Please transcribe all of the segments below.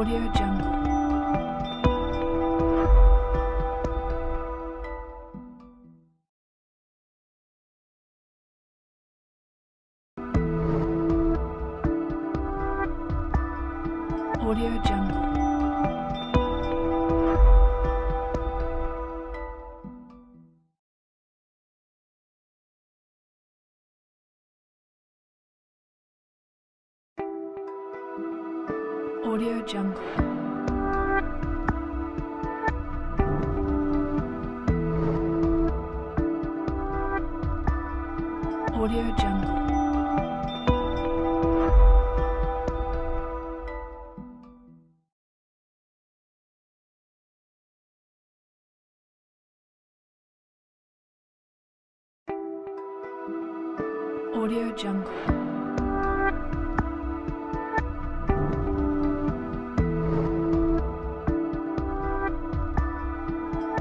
AudioJungle. AudioJungle. AudioJungle. AudioJungle. AudioJungle.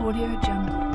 AudioJungle.